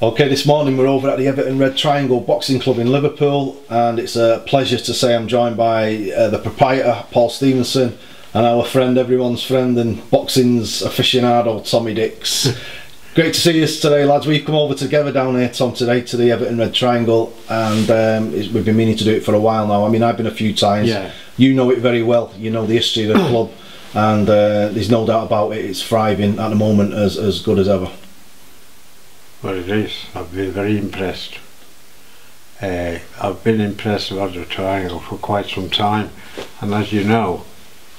Okay, this morning we're over at the Everton Red Triangle Boxing Club in Liverpool, and it's a pleasure to say I'm joined by the proprietor, Paul Stevenson, and our friend, everyone's friend and boxing's aficionado, Tommy Dix. Great to see you today, lads. We've come over together down here, Tom, today to the Everton Red Triangle, and we've been meaning to do it for a while now. I mean, I've been a few times. Yeah. You know it very well. You know the history of the club, and there's no doubt about it. It's thriving at the moment, as good as ever. Well, it is. I've been very impressed. I've been impressed about the Triangle for quite some time, and as you know,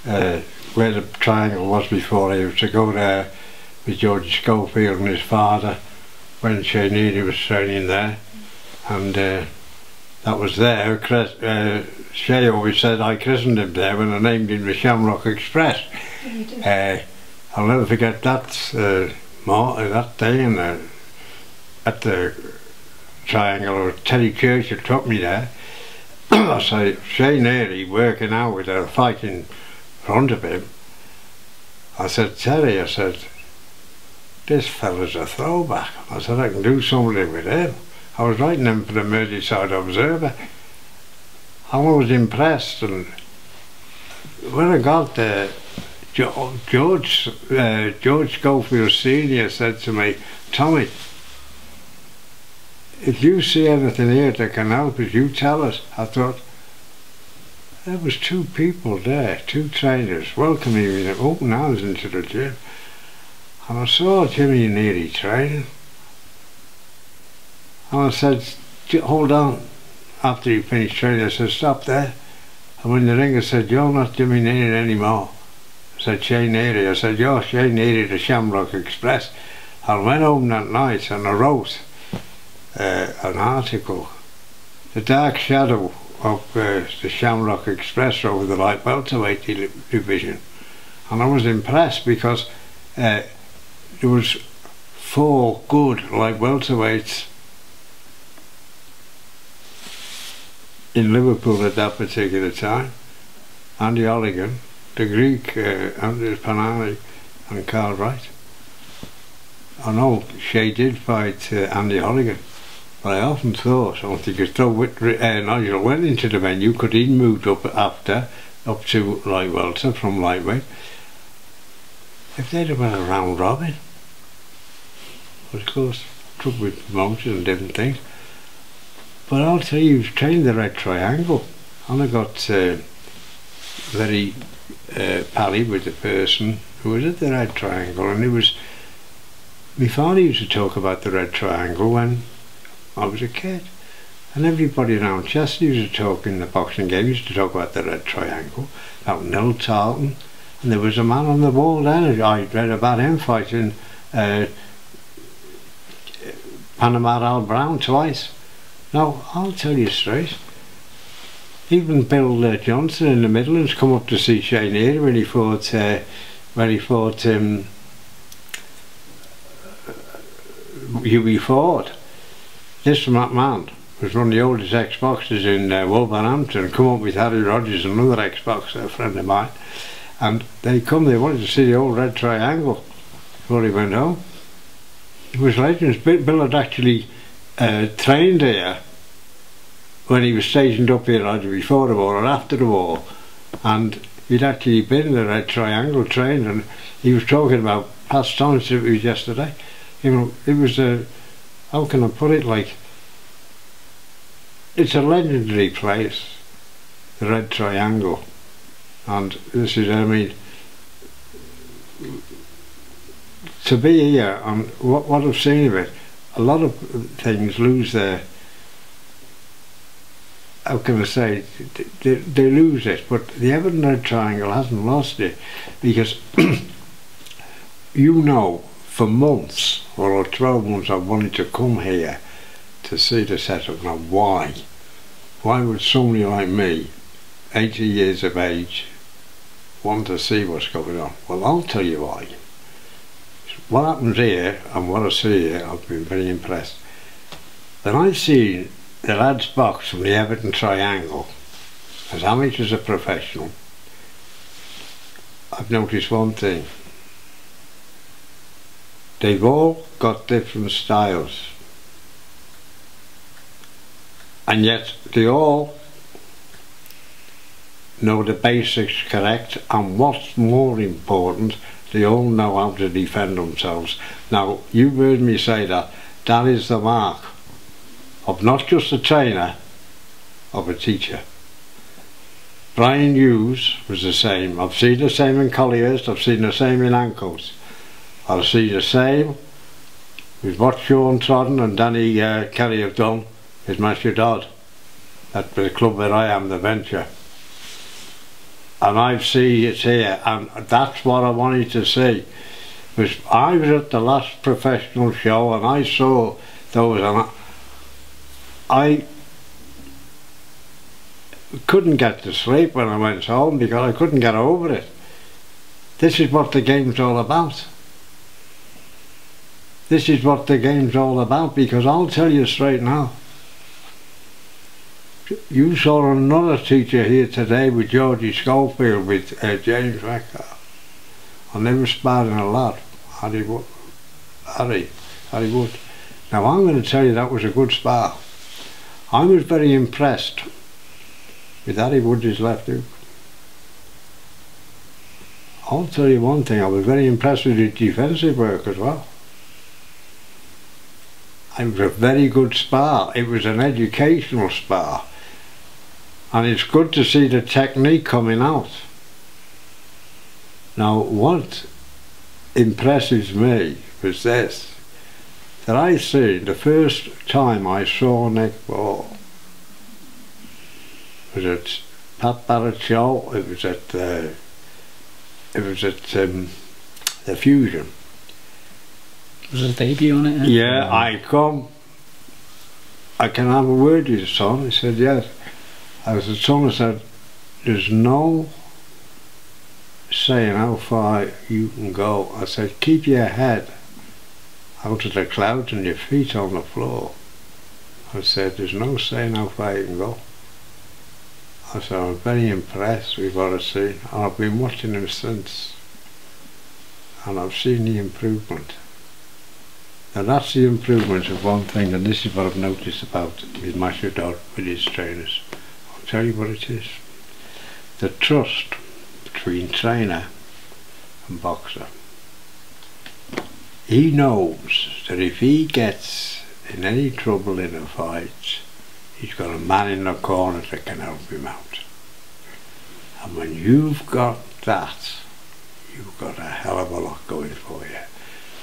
where the Triangle was before, I used to go there with George Schofield and his father when Shay Neary was training there, and that was there. Shay always said I christened him there when I named him the Shamrock Express. I'll never forget that that day in there. At the Triangle, or Teddy Kircher took me there. I say, Shane Airey working out with a fight in front of him. I said, Terry, I said, this fella's a throwback. I said, I can do something with him. I was writing him for the Merseyside Observer. I was impressed, and when I got there, George Schofield Senior said to me, Tommy, if you see anything here that can help us, you tell us. I thought, there was two people there, two trainers, welcoming me with open arms into the gym. And I saw Jimmy Neary training. And I said, hold on. After he finished training, I said, stop there. And when the ringer said, you're not Jimmy Neary anymore. I said, Shane Airey. I said, you're Shane Airey, the Shamrock Express. I went home that night and I wrote an article, The Dark Shadow of the Shamrock Express over the light welterweight division, and I was impressed because there was four good light welterweights in Liverpool at that particular time: Andy Holligan, the Greek Andrew Panani, and Carl Wright. I know Shay did fight Andy Holligan. But I often thought, I think you could throw Nigel well into the venue, could he moved up to light welter from lightweight. If they'd have had a round robin, of course, trouble with promotion and different things. But I'll tell you, you've trained the Red Triangle, and I got very pally with the person who was at the Red Triangle, and it was, my father used to talk about the Red Triangle when I was a kid, and everybody around Chester used to talk in the boxing game, used to talk about the Red Triangle, about Nel Tarleton, and there was a man on the wall then, I read about him fighting Panama Al Brown twice. Now, I'll tell you straight, even Bill Johnson in the Midlands come up to see Shane Airey when he fought Hughie Ford. This McMahon was one of the oldest ex-boxers in Wolverhampton, come up with Harry Rogers, another ex-boxer, a friend of mine, and they wanted to see the old Red Triangle before he went home. It was legends. Bill had actually trained here when he was stationed up here either before the war or after the war, and he'd actually been in the Red Triangle trained, and he was talking about past times. It was yesterday, you know. It was a, how can I put it, like, it's a legendary place, the Red Triangle, and this is, I mean, to be here, and what I've seen of it, a lot of things lose their, how can I say, they lose it, but the Everton Red Triangle hasn't lost it, because you know, for months, or 12 months, I wanted to come here to see the setup. Now, why? Why would somebody like me, 80 years of age, want to see what's going on? Well, I'll tell you why. What happens here, and what I see here, I've been very impressed. When I've seen the lads box from the Everton Triangle, as amateurs or professional, I've noticed one thing. They've all got different styles. and yet they all know the basics correct, and what's more important, they all know how to defend themselves. Now, you've heard me say that, that is the mark of not just a trainer, of a teacher. Brian Hughes was the same. I've seen the same in Collier's, I've seen the same in Ankles. I'll see the same with what Sean Trodden and Danny Kelly have done is Master Dodd at the club where I am, the Venture. And I've seen it here, and that's what I wanted to see. Was I was at the last professional show and I saw those, and I couldn't get to sleep when I went home because I couldn't get over it. This is what the game's all about. This is what the game's all about, because I'll tell you straight now. You saw another teacher here today with George Schofield, with James Recker, and they were sparring a lot. Harry Wood. Now I'm going to tell you that was a good spar. I was very impressed with Harry Wood's left hook. I'll tell you one thing, I was very impressed with his defensive work as well. It was a very good spar. It was an educational spar. And it's good to see the technique coming out. Now, what impresses me was this, that I see the first time I saw Nick Ball was at Pat Ballard show. It was at the Fusion. Was it a debut on it? Yeah, yeah. I can have a word with your son. He said, yes. I was the son, I said, there's no saying how far you can go. I said, keep your head out of the clouds and your feet on the floor. I said, there's no saying how far you can go. I said, I'm very impressed with what I've seen. And I've been watching him since. And I've seen the improvement. And that's the improvement of one thing, and this is what I've noticed about with Master Dodd, with his trainers. I'll tell you what it is. The trust between trainer and boxer. He knows that if he gets in any trouble in a fight, he's got a man in the corner that can help him out. And when you've got that, you've got a hell of a lot going for you.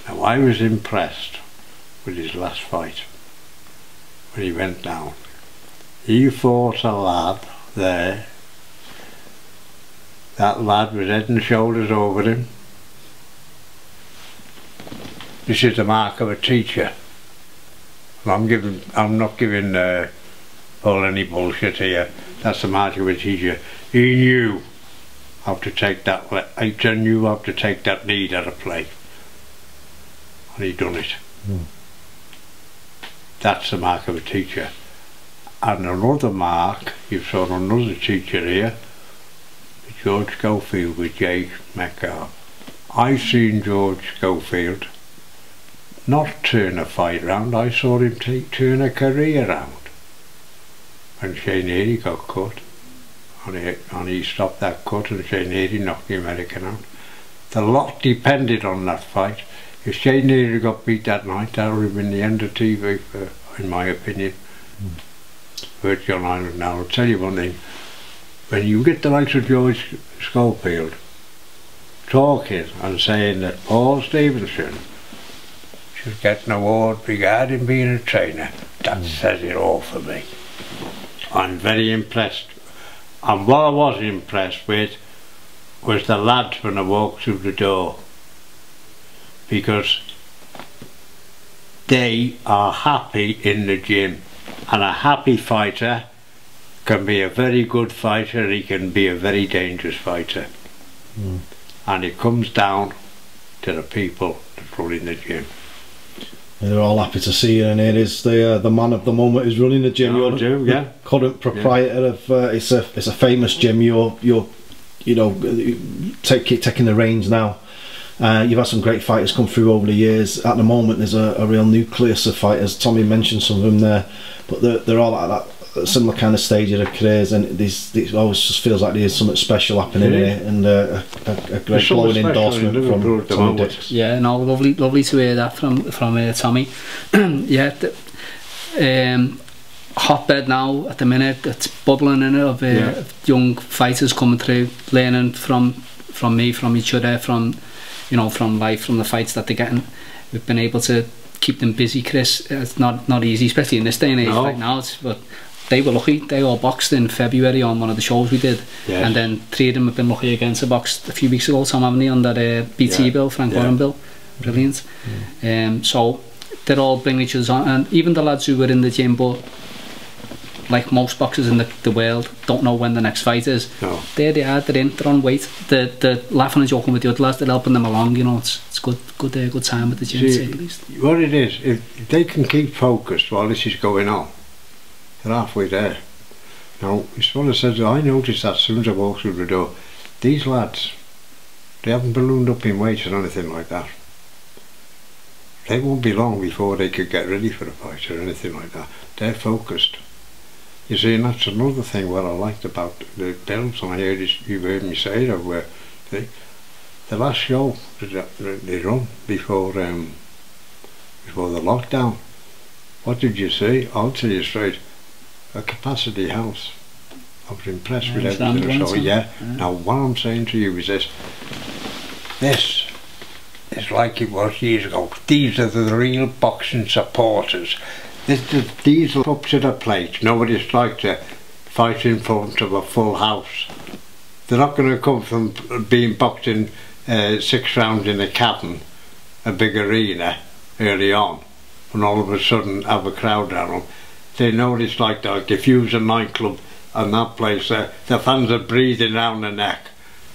Now I was impressed with his last fight, when he went down. He fought a lad there. That lad was head and shoulders over him. This is the mark of a teacher. And I'm not giving Paul any bullshit here. That's the mark of a teacher. He knew how to take that. He knew how to take that lead out of play. And he done it. Mm. That's the mark of a teacher. And another mark, you've seen another teacher here, George Schofield with Jay Metcalf. I seen George Schofield not turn a fight round, I saw him turn a career round. And Shane Healy got cut, and he stopped that cut, and Shane Healy knocked the American out. The lot depended on that fight. If Shay Neary got beat that night, that would have been the end of TV, in my opinion. Virtual Island. Now, I'll tell you one thing. When you get the likes of George Schofield talking and saying that Paul Stevenson should get an award regarding being a trainer, that says it all for me. I'm very impressed. And what I was impressed with was the lads when I walked through the door. Because they are happy in the gym, and a happy fighter can be a very good fighter, he can be a very dangerous fighter. Mm. And it comes down to the people that run in the gym. And they're all happy to see you, and it is the man of the moment who's running the gym. You're the current proprietor of it's a famous gym. You're taking the reins now. You've had some great fighters come through over the years. At the moment there's a real nucleus of fighters. Tommy mentioned some of them there, but they're all like that a similar kind of stage of their careers, and it always just feels like there's something special happening here, and a great glowing endorsement from Tommy Dix. Yeah, no, lovely to hear that from Tommy. Yeah, hotbed now at the minute, it's bubbling in it of young fighters coming through, learning from each other, from life, from the fights that they're getting. We've been able to keep them busy, Chris. It's not easy, especially in this day and age right now. But they were lucky. They all boxed in February on one of the shows we did, and then 3 of them have been lucky again to box a few weeks ago. Tom Avenue on that BT bill, Frank Warren bill, brilliant. So they're all bringing each other on, and even the lads who were in the gym, but like most boxers in the world, don't know when the next fight is. There they are, they're in, they're on weight, they're laughing and joking with the other lads, they're helping them along, you know. It's good time with the gym. See, at least what it is, if they can keep focused while this is going on, they're halfway there. Now, it's one that says, I noticed that as soon as I walked through the door, these lads, they haven't ballooned up in weights or anything like that. They won't be long before they could get ready for a fight or anything like that. They're focused. You see, and that's another thing what I liked about the belts, and I heard this, you heard me say that, where the last show they run before the lockdown, what did you see? I'll tell you straight, a capacity house. I was impressed with everything I saw, Now what I'm saying to you is this is like it was years ago. These are the real boxing supporters. These are up to the plate. Nobody's like to fight in front of a full house. They're not going to come from being boxed in 6 rounds in a cabin, a big arena, early on, and all of a sudden have a crowd down them. They know what it's like to diffuse a nightclub and that place. The fans are breathing down the neck.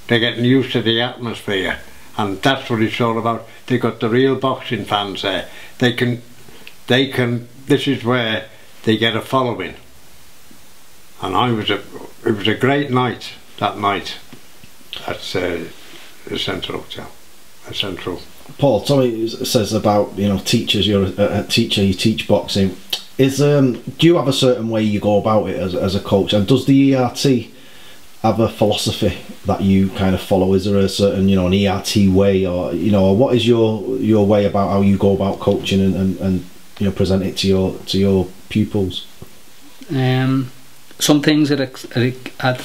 They're getting used to the atmosphere, and that's what it's all about. They've got the real boxing fans there. They can. This is where they get a following, and it was a great night that night at the Central Hotel, at Central. Paul, Tommy says about, you know, teachers. You're a teacher. You teach boxing. Do you have a certain way you go about it as a coach? And does the ERT have a philosophy that you kind of follow? Is there a certain, you know, an ERT way, or, you know, what is your way about how you go about coaching and you know, present it to your pupils? Some things that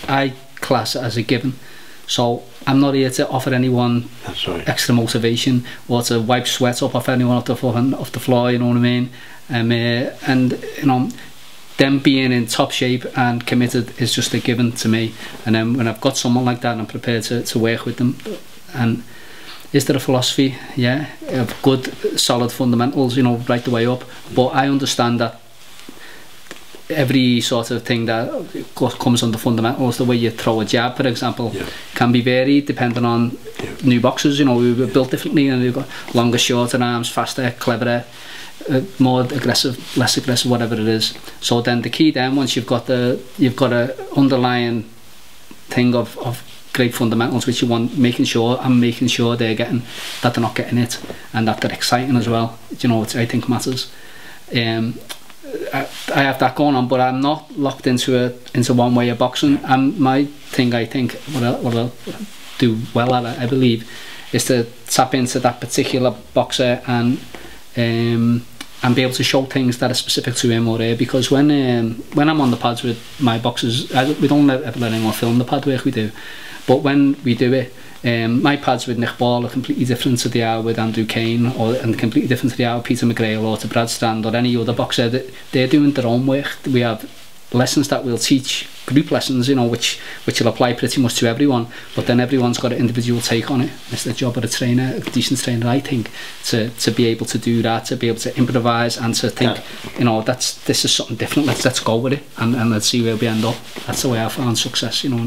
I class as a given. So I'm not here to offer anyone extra motivation or to wipe sweat up off anyone off the floor. You know what I mean? And you know, them being in top shape and committed is just a given to me. And then when I've got someone like that, I'm prepared to work with them. And is there a philosophy? Yeah, of good, solid fundamentals, you know, right the way up. But I understand that every sort of thing that comes under fundamentals, the way you throw a jab, for example, can be varied depending on new boxers. You know, we were built differently, and we've got longer, shorter arms, faster, cleverer, more aggressive, less aggressive, whatever it is. So then the key then, once you've got a underlying thing of great fundamentals, which you want, making sure they're getting that, they're not getting it, and that they're exciting as well. You know, I think matters. I have that going on, but I'm not locked into one way of boxing. And my thing, I think, what I'll do well at, I believe, is to tap into that particular boxer and be able to show things that are specific to him or her. Because when I'm on the pads with my boxers, we don't ever let anyone film the pad work we do. But when we do it, my pads with Nick Ball are completely different to they are with Andrew Kane, and completely different to they are with Peter McGrail or to Brad Strand or any other boxer. They're doing their own work. We have lessons that we'll teach, group lessons, you know, which will apply pretty much to everyone. But then everyone's got an individual take on it. It's the job of a trainer, a decent trainer, I think, to be able to do that, to be able to improvise and to think, you know, this is something different. Let's go with it and let's see where we end up. That's the way I found success, you know,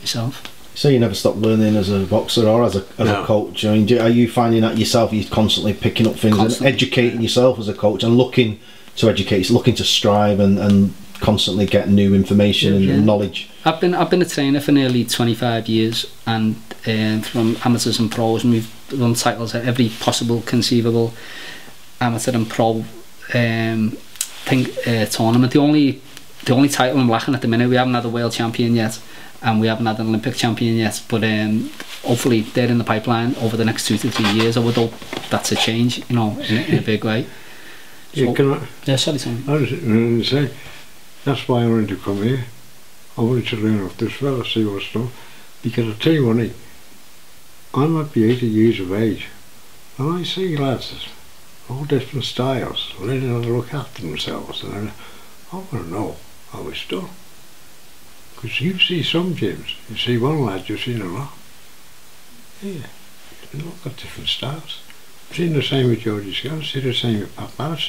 myself. So you never stop learning as a boxer or as a coach. I mean, are you finding that yourself? You're constantly picking up things and educating yourself as a coach, and looking to educate, looking to strive and constantly get new information and knowledge. I've been a trainer for nearly 25 years, and from amateurs and pros, and we've won titles at every possible conceivable amateur and pro tournament. The only the only title I'm lacking at the minute, we haven't had a world champion yet and we haven't had an Olympic champion yet, but hopefully they're in the pipeline over the next 2 to 3 years. I would hope that's a change, you know, in a big way. So, yeah, can I? Yeah, sorry, Tom. I was going to say, that's why I wanted to come here. I wanted to learn off this fella, see what's done. Because I tell you what, I might be 80 years of age, and I see lads, all different styles, learning how to look after themselves, and I want to know how it's done. Because you see some gyms, you see one lad, you've seen a lot. Yeah, they've all got different styles. I've seen the same with George Schofield, I've seen the same with Pat Ballard,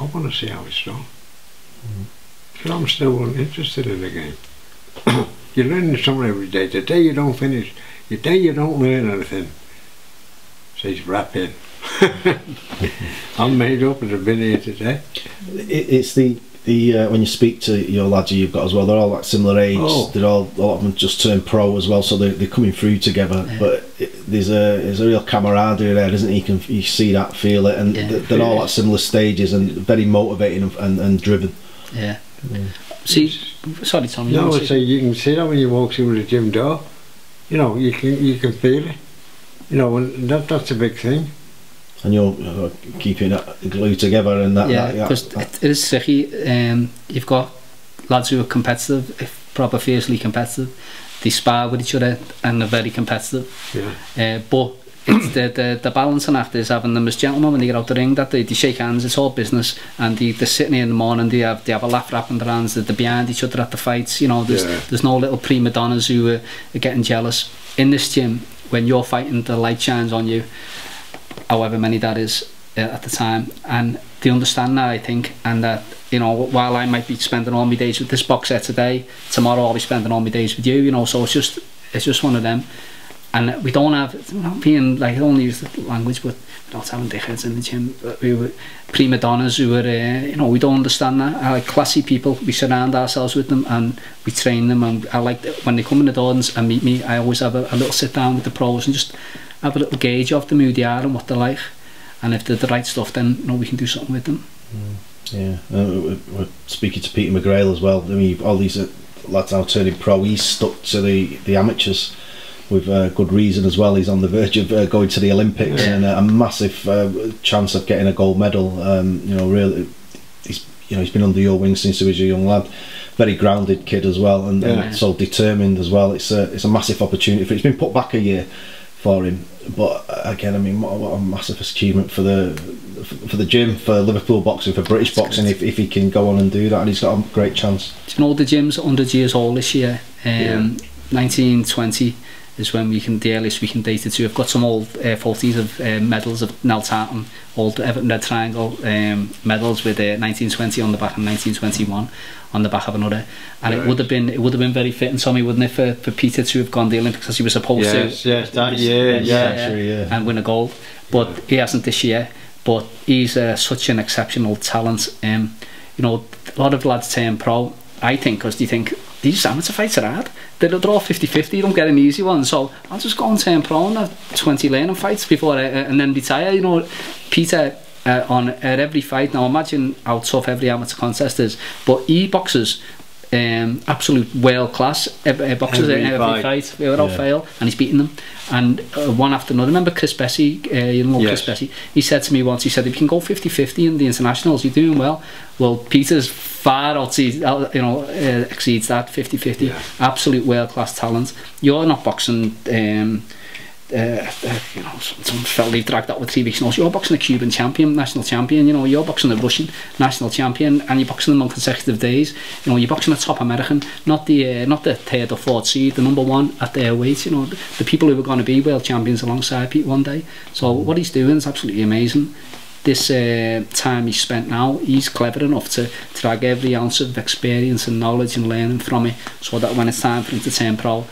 I want to see how it's done. Because I'm still interested in the game. You're learning something every day. The day you don't finish, the day you don't learn anything, says wrap in. I'm made up and I've been here today. It's the when you speak to your lads you've got as well, they're all like similar age. Oh. They're all, a lot of them just turned pro as well, so they're coming through together. Yeah. But there's a real camaraderie there, isn't it? You see that, feel it, and yeah, they're all at similar stages and very motivating and driven. Yeah. Mm. See, sorry, Tom. No, I say you can see that when you walk through the gym door. You know, you can feel it. You know, and that's a big thing. And you're keeping that glue together and that. Yeah, because it is tricky. You've got lads who are competitive, proper fiercely competitive. They spar with each other and they're very competitive. Yeah. But it's the balancing after is having them as gentlemen when they get out the ring, that they shake hands, it's all business, and they're sitting here in the morning, they have a laugh wrapping their hands, they're behind each other at the fights, you know, there's no little prima donnas who are getting jealous. In this gym, when you're fighting, the light shines on you, however many that is at the time, and they understand that, I think, and that, you know, while I might be spending all my days with this boxer today, tomorrow I'll be spending all my days with you, you know, so it's just one of them. And we don't have, not being like, I don't use the language, but we're not having dickheads in the gym. We were prima donnas who were, you know, we don't understand that. I like classy people, we surround ourselves with them and we train them. And I like that when they come in the door and meet me, I always have a little sit down with the pros and just have a little gauge of them, who they are and what they're like. And if they're the right stuff, then, you know, we can do something with them. Mm. Yeah, we're speaking to Peter McGrail as well. I mean, all these lads now turning pro, he's stuck to the amateurs. With good reason as well. He's on the verge of going to the Olympics, yeah. And a massive chance of getting a gold medal. You know, really, he's been under your wing since he was a young lad. Very grounded kid as well, and, yeah. And so determined as well. It's a massive opportunity. It's been put back a year for him, but again, I mean, what a massive achievement for the gym, for Liverpool boxing, for British boxing. If he can go on and do that, and he's got a great chance. You know, the gyms are 100 years old this year. Yeah. 1920. Is when we can, the earliest we can date it to. I've got some old photos of medals of Nel Tarleton, old Everton Red Triangle medals with 1920 on the back and 1921 on the back of another. And right. it would have been very fitting, Tommy, wouldn't it, for Peter to have gone to the Olympics as he was supposed to. Yes, that year, yeah. And win a gold. But yeah. He hasn't this year. But he's such an exceptional talent. You know, a lot of lads turn pro, I think, because they think these amateur fights are hard. They're all 50-50, you don't get an easy one, so I'll just go and turn pro and have 20 learning fights before and then retire. You know, Peter, on every fight, now imagine how tough every amateur contest is, but he boxes absolute world class boxers in every fight without fail, and he's beaten them, and one after another. Remember Chris Bessie, you know, yes. Chris Bessie, he said to me once, he said, if you can go 50-50 in the internationals, you're doing well. Well, Peter's far exceeds that 50-50, yeah. Absolute world class talent. You're not boxing you know, some felt they dragged that with 3 weeks notice. You're boxing a Cuban champion, national champion, you know, you're boxing a Russian national champion, and you're boxing them on consecutive days. You know, you're boxing a top American, not the third or fourth seed, the number one at their weight, you know, the people who are going to be world champions alongside Pete one day. So what he's doing is absolutely amazing. This time he's spent now, he's clever enough to drag every ounce of experience and knowledge and learning from it, so that when it's time for him to turn pro,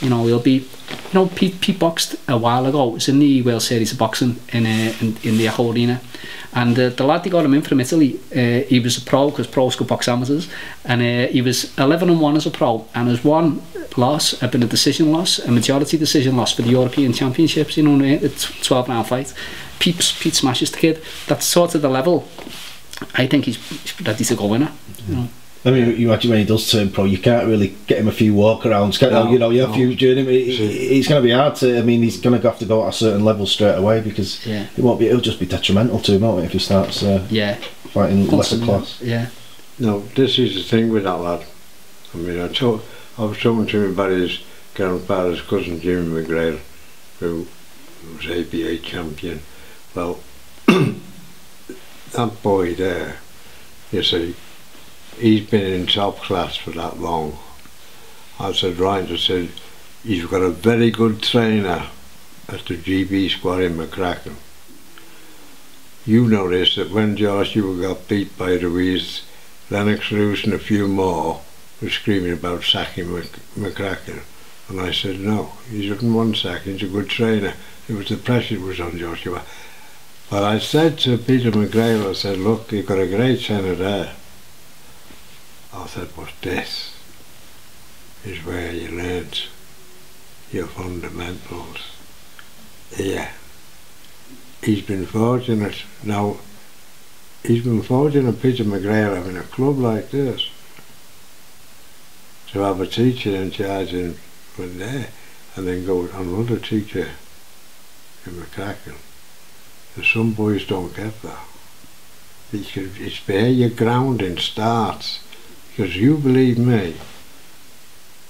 you know, he'll be, you know, Pete boxed a while ago. It was in the World Series of Boxing in the Echo Arena, and the lad they got him in from Italy, he was a pro, because pros could box amateurs, and he was 11-1 as a pro, and his one loss had been a decision loss, a majority decision loss for the European Championships, you know, the 12-round fight. Pete smashes the kid. That's sort of the level. I think he's ready to go winner, you know. I mean, you imagine when he does turn pro, you can't really get him a few walk-arounds, a few journey. It's going to be hard to. I mean, he's going to have to go at a certain level straight away, because it won't be. It'll just be detrimental to him, won't it, if he starts fighting lesser class. Yeah. No, this is the thing with that lad. I mean, I was talking to him about his grandfather's cousin, Jimmy McGrail, who was ABA champion. Well, that boy there, you see, he's been in top class for that long. I said, right, I said, he's got a very good trainer at the GB squad in McCracken. You notice that when Joshua got beat by Ruiz, Lennox Roos and a few more were screaming about sacking McCracken. And I said, no, he doesn't want sacking, he's a good trainer. It was the pressure was on Joshua. But I said to Peter McGrail, I said, look, you've got a great trainer there. I said, but this is where you learnt your fundamentals. Yeah. He's been fortunate. Now, he's been fortunate, Peter McGrail, having a club like this, to have a teacher in charge in from there, and then go with another teacher in McCracken. And some boys don't get that. It's where your grounding starts. Because you believe me,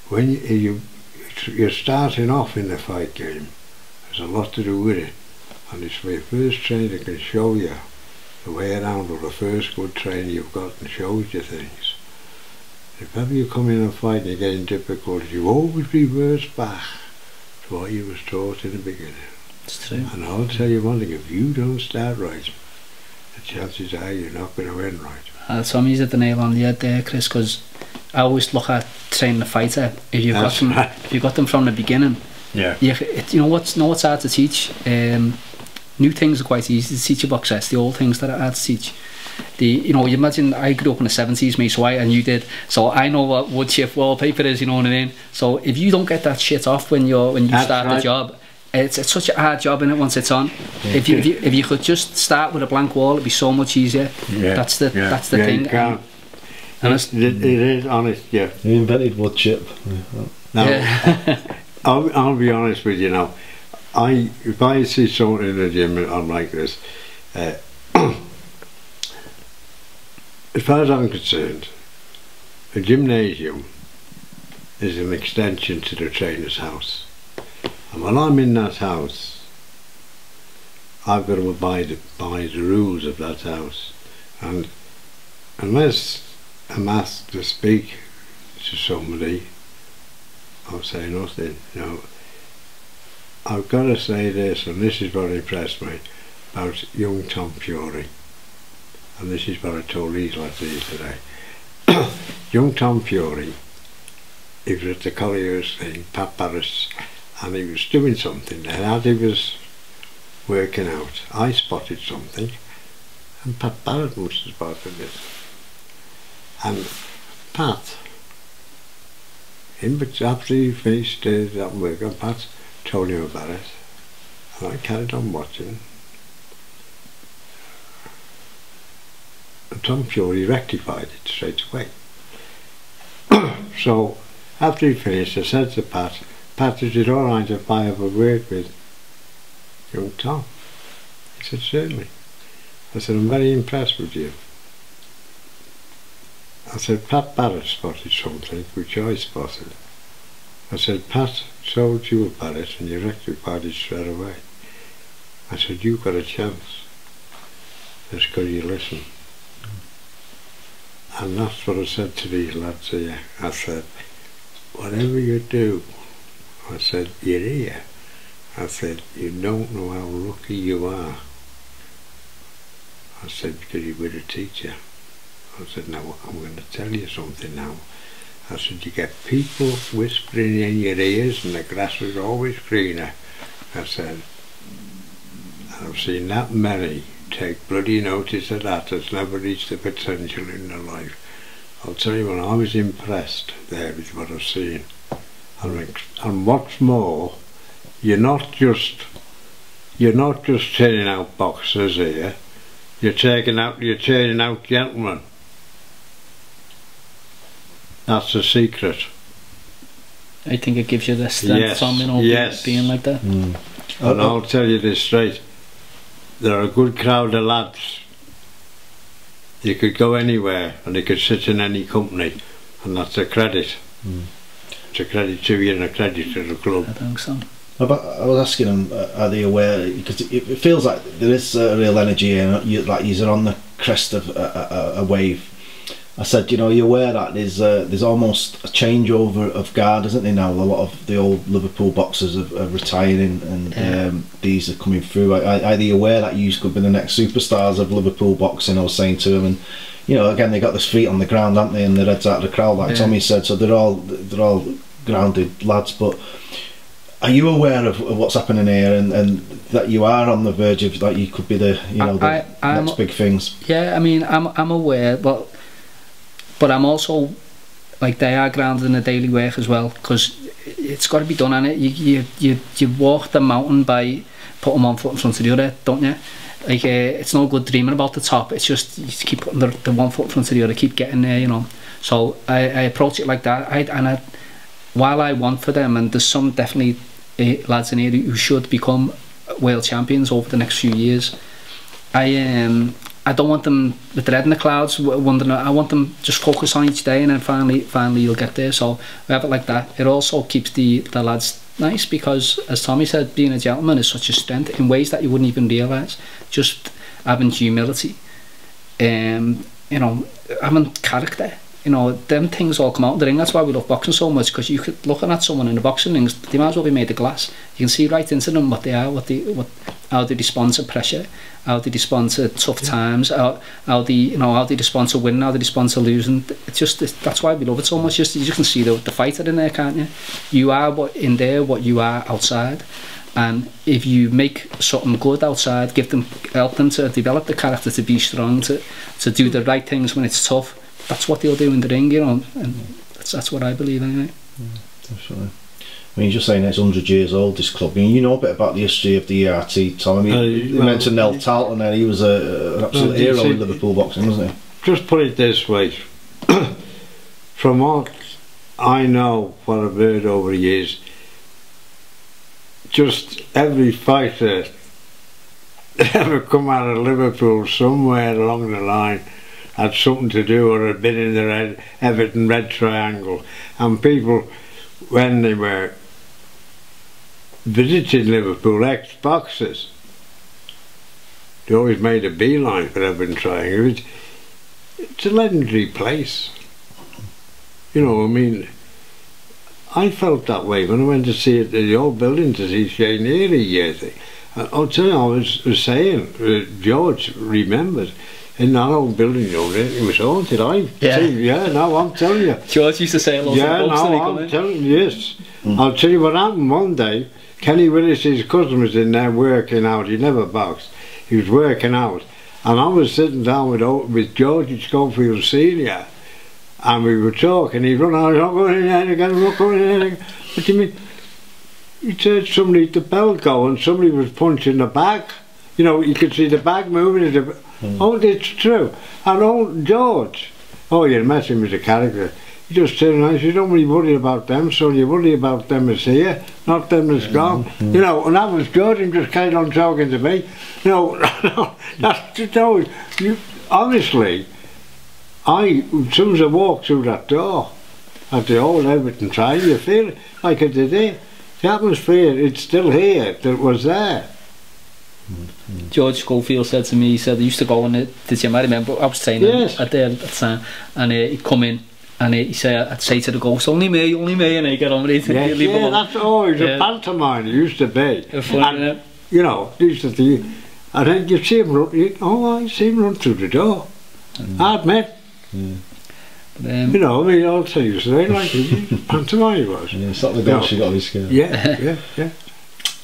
when you're starting off in the fight game, there's a lot to do with it, and it's where your first trainer can show you the way around, or the first good trainer you've got and shows you things. If ever you come in and fight and you're getting difficult, you always reverse back to what you was taught in the beginning. That's true. And I'll tell you one thing, if you don't start right, the chances are you're not going to end right. Tommy's had the nail on the head there, Chris, because I always look at training a fighter. If you've got them, if you've got them from the beginning, you know what's hard to teach. New things are quite easy to teach a boxer. It's the old things that are hard to teach. You imagine I grew up in the 70s, mate, so and you did, so I know what wood chip wallpaper is. You know what I mean? So if you don't get that shit off when you start the job. It's such a hard job, innit, once it's on. Yeah. If you could just start with a blank wall, it'd be so much easier. Yeah. That's the thing. It is honest, yeah. You invented wood chip. Now, I'll be honest with you now. If I see someone in the gym and I'm like this, as far as I'm concerned, a gymnasium is an extension to the trainer's house. And when I'm in that house, I've got to abide by the rules of that house. And unless I'm asked to speak to somebody, I'll say nothing. No, I've got to say this, and this is what impressed me about young Tom Fury. And this is what I told these lads today. Young Tom Fury, he was at the Collier's thing, Pat Ballard. And he was doing something, and as he was working out, I spotted something, and Pat Ballard must have spotted it. And Pat, after he finished that work, and Pat told him about it, and I carried on watching. And Tom Fury rectified it straight away. So, after he finished, I said to Pat, is it all right if I have a word with young Tom? He said, certainly. I said, I'm very impressed with you. I said, Pat Barrett spotted something which I spotted. I said, Pat told you about it and you rectified it straight away. I said, you've got a chance. That's because you listen. And that's what I said to these lads here. I said, whatever you do, I said, you're here. I said, you don't know how lucky you are. I said, because you were a teacher. I said, now I'm going to tell you something now. I said, you get people whispering in your ears and the grass is always greener. I said, and I've seen that many take bloody notice of that that's never reached the potential in their life. I'll tell you what, I was impressed there with what I've seen. And what's more, you're not just turning out boxers here. You're turning out gentlemen. That's the secret. I think it gives you this sense of being like that. Mm. And I'll tell you this straight, they're a good crowd of lads. You could go anywhere and you could sit in any company, and that's a credit. Mm. It's a credit to you and a credit to the club. I think so. I was asking them, are they aware? Because it feels like there is a real energy, and you, like you're on the crest of a wave. I said, you know, you're aware that there's almost a changeover of guard, isn't there now? A lot of the old Liverpool boxers are retiring, and these are coming through. Are they aware that you could be the next superstars of Liverpool boxing? I was saying to them, and you know, again, they got their feet on the ground, haven't they? And they're heads out of the crowd, like Tommy said. So they're all grounded lads, but. Are you aware of what's happening here, and that you are on the verge of, like, you could be the, you know, the next big things? Yeah, I mean, I'm aware, but I'm also, like, they are grounded in the daily work as well, because it's got to be done, and you walk the mountain by putting one foot in front of the other, don't you? Like, it's no good dreaming about the top. It's just you just keep putting the one foot in front of the other, keep getting there, you know. So I approach it like that, while I want for them, and there's some definitely lads in here who should become world champions over the next few years, I don't want them with their head in the clouds wondering. I want them just focus on each day, and then finally you'll get there. So we have it like that. It also keeps the lads nice, because as Tommy said, being a gentleman is such a strength in ways that you wouldn't even realise. Just having humility, you know, having character. You know, them things all come out in the ring. That's why we love boxing so much, because you could looking at someone in the boxing rings, they might as well be made of glass. You can see right into them what they are, how they respond to pressure, how they respond to tough times, how they, you know, how they respond to winning, how they respond to losing. It's just that's why we love it so much. Just you can see the fighter in there, can't you? You are what in there, what you are outside. And if you make something good outside, help them to develop the character to be strong, to do the right things when it's tough. That's what they'll do in the ring, you know, and that's what I believe anyway. Yeah, absolutely. I mean, you're just saying it's 100 years old, this club. I mean, you know a bit about the history of the ERT, Tom. I mean, you mentioned Nel Tarleton there. He was an absolute hero in Liverpool boxing, wasn't he? Just put it this way. From what I know, what I've heard over the years, just every fighter ever come out of Liverpool somewhere along the line had something to do or had been in the Everton Red Triangle, and people when they were visiting Liverpool, ex-boxers, they always made a beeline for Everton Triangle. It's a legendary place, you know. I mean, I felt that way when I went to see it, the old building, to see Shay Neary yesterday. I'll tell you, I was saying, George remembered, in that old building, you know, it was haunted. I'm telling you. George used to say a lot of books that he got in. I'll tell you what happened one day. Kenny Willis's cousin was in there working out. He never boxed. He was working out. And I was sitting down with George Schofield Senior, and we were talking. He'd run out, I'm not going in there again, I'm not going in there again. What do you mean? He'd heard somebody at the bell go, and somebody was punching the bag. You know, you could see the bag moving. Oh, it's true. And old George, oh, you met him as a character. He just turned around and said, you don't really worry about them, so you worry about them that's here, not them that's gone. You know, and that was good, and just carried on talking to me. You know, that's just always, honestly, as soon as I walked through that door, at the old Everton Triangle, you feel it like I did it. The atmosphere, it's still here, that was there. George Schofield said to me, he said, I used to go in the gym, I remember I was training at the time, and he'd come in, and he said, I'd say to the ghost, only me, and he'd get on with it, and he'd leave him alone. That's always a pantomime, it used to be. And, you know, used to think, and then you'd see him run, I see him run through the door. Hard man. Yeah. You know, I mean, I'll tell you something, like, pantomime he was. Yeah, it's not the ghost, you got his skill. Yeah.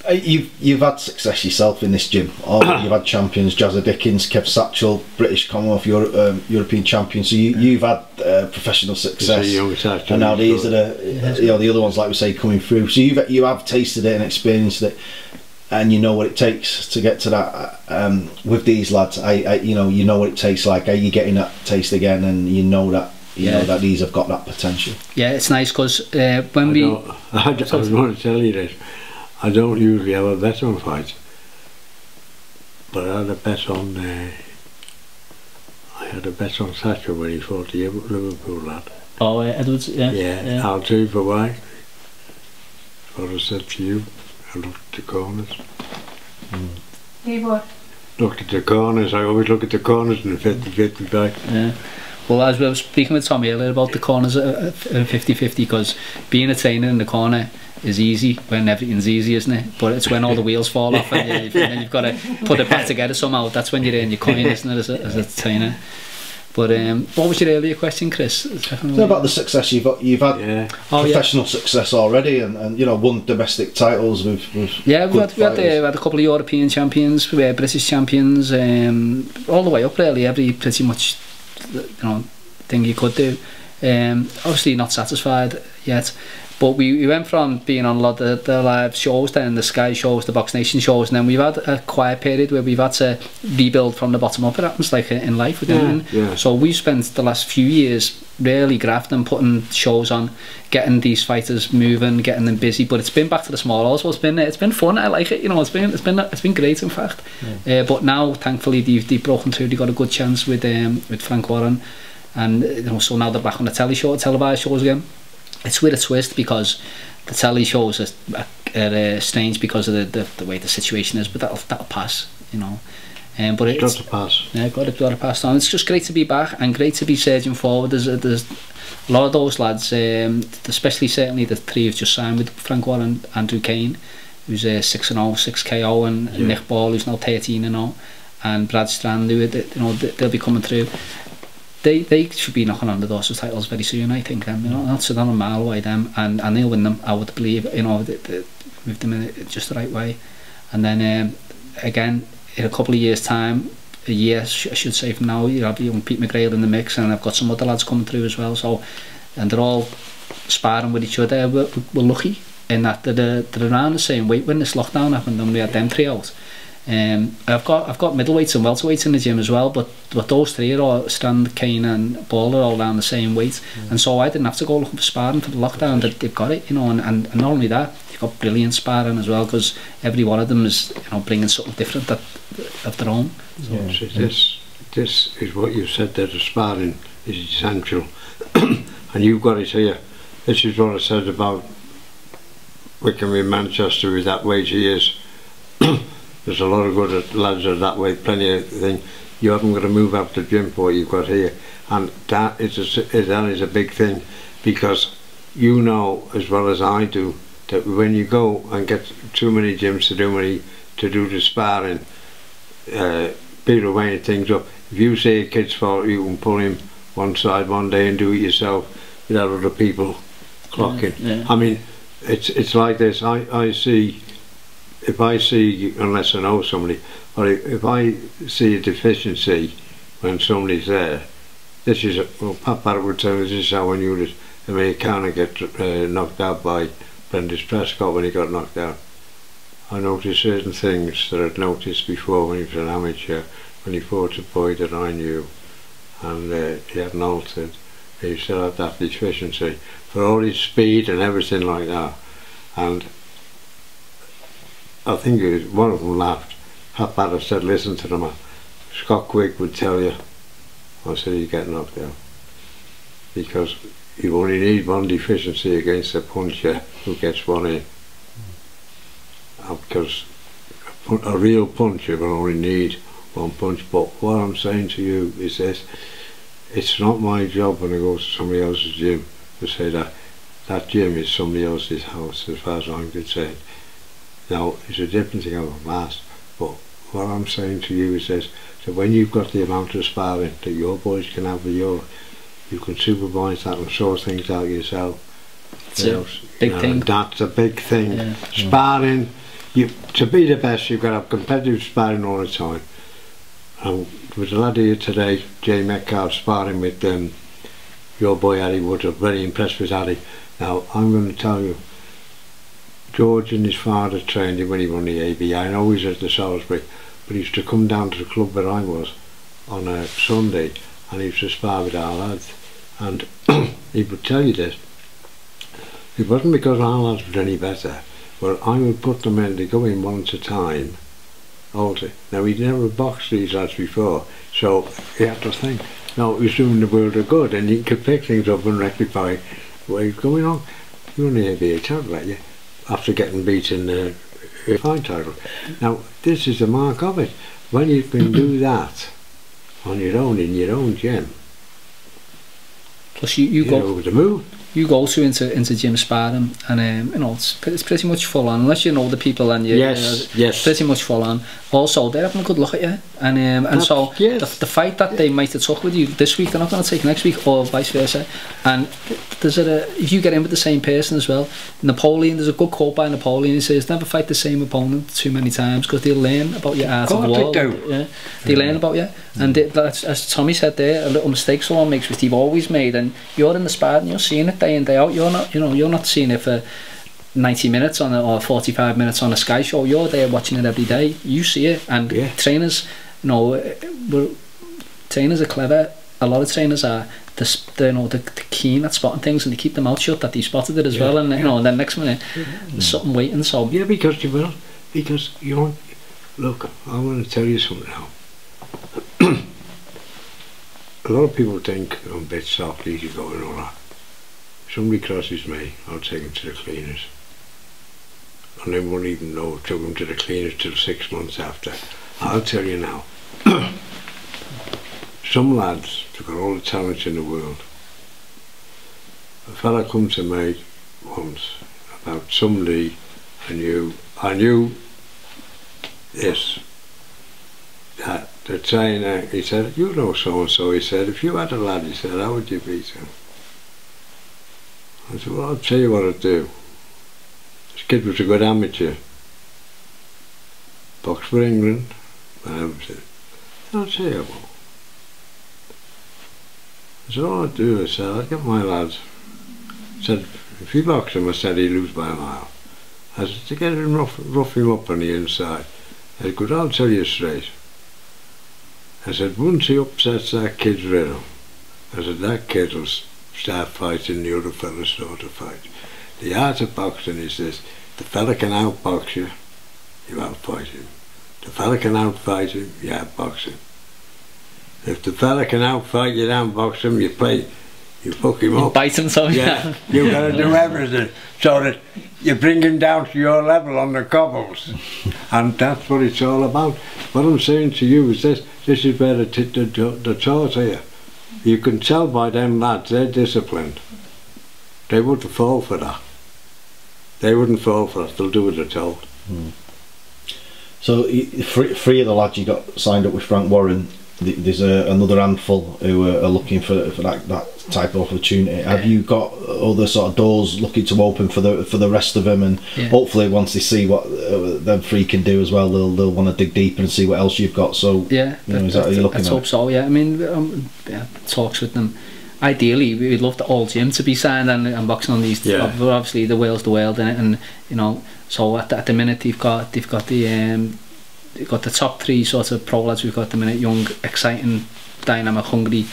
You've had success yourself in this gym. You've had champions, Jazza Dickens, Kev Satchel, British Commonwealth, European champion. So you've had professional success, and now these are the other ones, like we say, coming through. So you have tasted it and experienced it, and you know what it takes to get to that. With these lads, you know what it tastes like. Are you getting that taste again? And you know that you know that these have got that potential. Yeah, it's nice because when I was going to tell you this, I don't usually have a bet on fights, but I had a bet on Satchel when he fought the Liverpool lad. Oh, Edwards, yeah. Yeah, yeah. I'll do for why. What I said to you, I looked at the corners. You what? Looked at the corners, I always look at the corners and the 50-50 back. Yeah. Well, as we were speaking with Tommy earlier about the corners at 50-50, because being a trainer in the corner is easy when everything's easy, isn't it? But it's when all the wheels fall off and then you've got to put it back together somehow. That's when you're in your coin, isn't it, as a trainer? But what was your earlier question, Chris? Definitely... about the success you've had, professional success already, and you know, won domestic titles with we had a couple of European champions, we had British champions, all the way up really, every pretty much, you know, thing you could do. Obviously not satisfied yet, but we went from being on a lot of the live shows, then the Sky shows, the Box Nation shows, and then we've had a quiet period where we've had to rebuild from the bottom up. It happens like in life again. Yeah, yeah. So we've spent the last few years really grafting, putting shows on, getting these fighters moving, getting them busy. But it's been back to the small also. It's been fun. I like it. You know, it's been great in fact. Yeah. But now, thankfully, they've broken through. They got a good chance with Frank Warren, and you know, so now they're back on the televised shows again. It's with a twist because the telly shows are strange because of the way the situation is, but that'll pass, you know. But it's got to pass. Yeah, got to pass on. It's just great to be back and great to be surging forward. There's a lot of those lads, especially certainly the three who've just signed with Frank Warren, Andrew Kane, who's 6-0, 6 KO, and Nick Ball, who's now 13-0, and Brad Strand, who, you know, they'll be coming through. They should be knocking on the doors of titles very soon, I think. You know, that's not a mile away, them, and they'll win them, I would believe, you know, with them in just the right way. And then, again, in a couple of years' time, a year, I should say, from now, you'll have young Pete McGrail in the mix, and I've got some other lads coming through as well, so, and they're all sparring with each other. We're lucky in that they're around the same weight when this lockdown happened and we had them three out. I've got middleweights and welterweights in the gym as well, but those three are all, Strand, Kane and Ball, are all around the same weight, and so I didn't have to go looking for sparring for the lockdown. They've got it, you know, and not only that, they've got brilliant sparring as well, because every one of them is, you know, bringing something different of their own. So, this is what you said there, the sparring is essential, and you've got it here. This is what I said about Wickham in Manchester with that weight he is. There's a lot of good lads are that way, plenty of things. You haven't got to move out the gym for what you've got here. And that is a big thing, because you know as well as I do that when you go and get too many gyms to do the sparring, people weighing things up. If you see a kid's fault, you can pull him one side one day and do it yourself without other people clocking. Yeah, yeah. I mean, it's like this. I see. If I see, unless I know somebody, or if I see a deficiency when somebody's there, this is, Pat Ballard would tell me, this is how I knew this. I mean, Conor get knocked out by Brendan Prescott when he got knocked out. I noticed certain things that I'd noticed before when he was an amateur, when he fought a boy that I knew, and he hadn't altered. He still had that deficiency, for all his speed and everything like that. And I think it was, one of them laughed. Pat Ballard said, listen to them, Scott Quigg would tell you, I said, you get knocked out. Because you only need one deficiency against a puncher who gets one in. Because a real puncher will only need one punch. But what I'm saying to you is this, it's not my job when I go to somebody else's gym to say that. That gym is somebody else's house as far as I'm concerned. Now, it's a different thing of a mask, but what I'm saying to you is this, that when you've got the amount of sparring that your boys can have with your, you can supervise that and sort things out yourself. It's a big thing. That's a big thing. Yeah. Sparring, to be the best, you've got to have competitive sparring all the time. And there was a lad here today, Jay Metcalf, sparring with your boy Harry Wood. I'm very impressed with Harry. Now, I'm going to tell you, George and his father trained him when he won the ABI. I know he's at the Salisbury, but he used to come down to the club where I was on a Sunday, and he used to spar with our lads. and he would tell you this, it wasn't because our lads were any better, but I would put them in to go in one at a time. Now he'd never boxed these lads before, so he had to think, now he was doing the world of good and he could pick things up and rectify what was going on. You only have a title, like you, after getting beaten a fine title. Now this is the mark of it, when you can do that on your own, in your own gym. Plus you go over the move. You go to into gym sparring, and you know it's pretty much full on, unless you know the people and you. Yes, yes. Pretty much full on. Also, they're having a good look at you, and so yes. the fight that they might have took with you this week, they're not going to take next week, or vice versa. And there's if you get in with the same person as well, Napoleon. There's a good quote by Napoleon. He says, "Never fight the same opponent too many times, because they'll learn about your art of war." Yeah, they learn about you, and that's, as Tommy said there, a little mistake someone makes, which they've always made, and you're in the sparring, you're seeing it day in, day out. You're not, you know, you're not seeing it for 90 minutes on or 45 minutes on a Sky show. You're there watching it every day. You see it, and yeah. Trainers, you know, trainers are clever. A lot of trainers are, you know, they're keen at spotting things, and they keep their mouth shut that they spotted it as well. And you know, and then next minute, there's something waiting. So yeah, because you will, because you want. Look, I want to tell you something now. A lot of people think I'm a bit soft, easy going, all that. Somebody crosses me, I'll take him to the cleaners. And they won't even know I took him to the cleaners till 6 months after. I'll tell you now, some lads have got all the talent in the world. A fella come to me once about somebody I knew this. The trainer, he said, "You know so and so," he said, "if you had a lad," he said, "how would you beat him?" I said, "Well, I'll tell you what I'd do. This kid was a good amateur. Boxed for England." I said, "I'll tell you what." I said, "All I'd do," I said, "I'd get my lads." I said, "If he boxed him," I said, "he'd lose by a mile." I said, "To get him, rough him up on the inside." I said, "Good, I'll tell you straight." I said, "Once he upsets that kid's rhythm," I said, "that kid will start fighting the other fella, sort of fight. The art of boxing is this: the fella can outbox you, you outfight him. The fella can outfight him, you outbox him. If the fella can outfight you, downbox him, you play, you fuck him up. Bite him, so yeah. You've got to do everything so that you bring him down to your level on the cobbles." And that's what it's all about. What I'm saying to you is this: this is where the taught here. You can tell by them lads, they're disciplined. They wouldn't fall for that. They wouldn't fall for that. They'll do what they're told. Mm. So three of the lads you got signed up with Frank Warren, there's another handful who are looking for that type of opportunity. Have you got other sort of doors looking to open for the rest of them? And hopefully once they see what them three can do as well, they'll want to dig deeper and see what else you've got. So yeah, you know, is that what you're looking at? I hope so. Yeah, I mean, talks with them. Ideally, we'd love the whole gym to be signed and boxing on these. Yeah. Obviously, the world's the world, and you know, so at the minute they've got the top three sort of pro lads we've got at the minute: young, exciting, dynamic, hungry.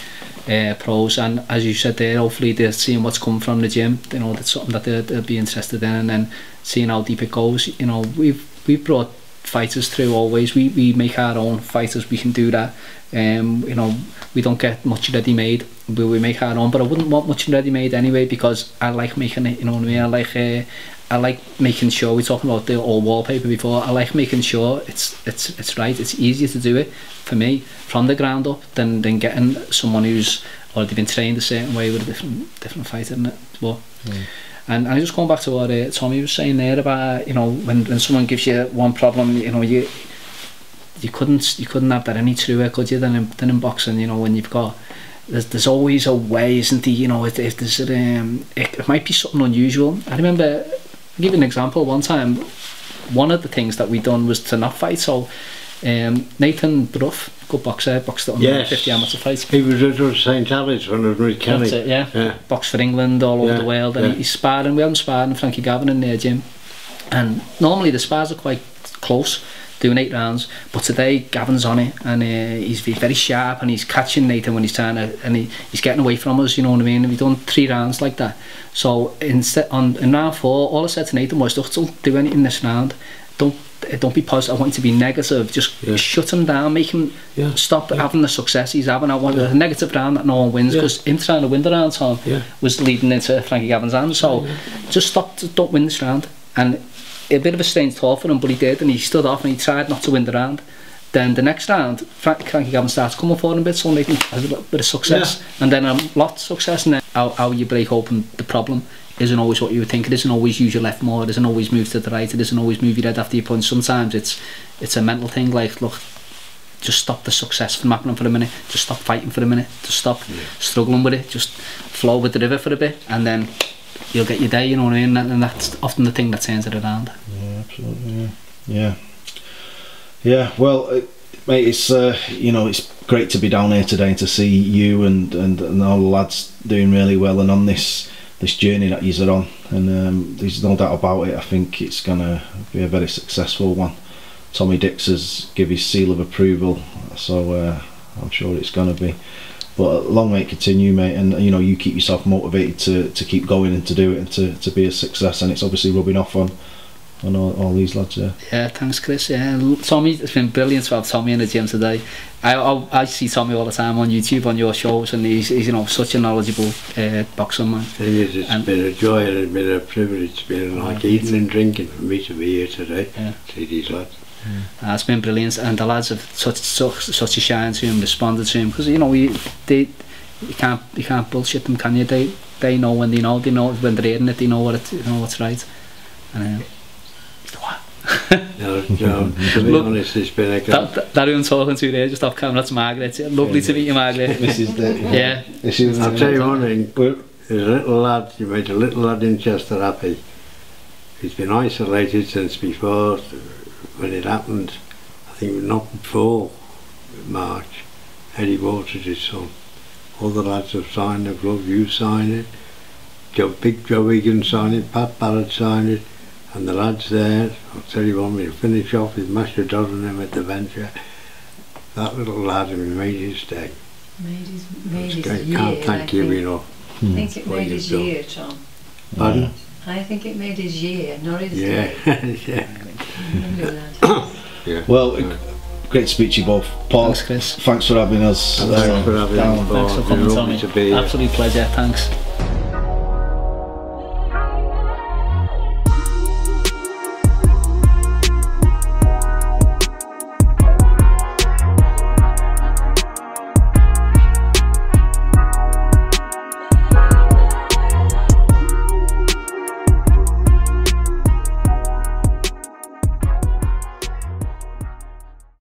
Pros, and as you said there, hopefully they're seeing what's come from the gym. You know, that's something that they'll be interested in, and then seeing how deep it goes. You know, we've brought fighters through always. We make our own fighters. We can do that. You know, we don't get much ready made, but we make our own. But I wouldn't want much ready made anyway, because I like making it. You know what I mean? I like making sure, we're talking about the old wallpaper before, I like making sure it's right, it's easier to do it for me from the ground up than getting someone who's already been trained a certain way with a different fighter in it. But, and just going back to what Tommy was saying there about, you know, when someone gives you one problem, you know, you couldn't have that any truer, could you, than in boxing, you know, when you've got there's always a way, isn't there, you know, if there's it might be something unusual. I remember, I'll give you an example. One time, one of the things that we done was to not fight. So Nathan Bruff, good boxer, boxed at 150 amateur fights. He was at St. Helens when I was with Kenny. That's it, yeah. Boxed for England all over the world, and he's sparring. We haven't sparring Frankie Gavin in their gym, and normally the spars are quite close. doing 8 rounds. But today Gavin's on it, and he's very sharp, and he's catching Nathan when he's trying to, and he's getting away from us, you know what I mean? And we've done 3 rounds like that. So in round 4, all I said to Nathan was, don't do anything this round. Don't be positive. I want it to be negative. Just shut him down, make him stop having the success he's having. I want a negative round that no one wins, because him trying to win the round, Tom, was leading into Frankie Gavin's hand. So just stop, don't win this round. And a bit of a strange thought for him, but he did, and he stood off and he tried not to win the round. Then the next round, Frankie Gavin starts coming forward a bit, so making a little bit of success, and then a lot of success. And then how you break open the problem isn't always what you would think. It isn't always use your left more. It isn't always move to the right. It isn't always move your head after your punch. Sometimes it's a mental thing. Like, look, just stop the success from happening for a minute. Just stop fighting for a minute. Just stop struggling with it. Just flow with the river for a bit, and then you'll get your day. You know what I mean? And that's often the thing that turns it around. Yeah, absolutely. Yeah, well, mate, it's you know, it's great to be down here today and to see you and all the lads doing really well and on this journey that you're on. And there's no doubt about it. I think it's gonna be a very successful one. Tommy Dix has given his seal of approval, so I'm sure it's gonna be. But long may it continue, mate. And you know, you keep yourself motivated to keep going and to do it and to be a success. And it's obviously rubbing off on all these lads, yeah, thanks Chris, Tommy, it's been brilliant to have Tommy in the gym today. I see Tommy all the time on YouTube, on your shows, and he's you know, such a knowledgeable boxer, man. It is, it's been a joy and it's been a privilege. It's been like eating and drinking for me to be here today, see these lads. It's been brilliant, and the lads have such a shine to him, responded to him, because you know, you can't bullshit them, can you? They know when they know when they're hearing it, they know what's right. And no, to be honest, it's been like that who I'm talking to there, just off camera, that's Margaret. Lovely to meet you, Margaret. Mrs. Dick. I'll tell you one thing, you made a little lad in Chester happy. He's been isolated since before, when it happened, I think not before March. Eddie Waters, his son. All the lads have signed the glove, you signed it, Big Joe Egan signed it, Pat Ballard signed it. And the lads there, I'll tell you one, we'll finish off with Master Dodd and them at the Venture. That little lad, who made his day. Made his year. Can't thank you enough. I think it made his year, Tom. Pardon? I think it made his year, not his day. Well, great to speak to you both. Paul, thanks, Chris. Thanks for having us. Thanks for having us. Thanks for coming, Tommy. Absolute pleasure, thanks.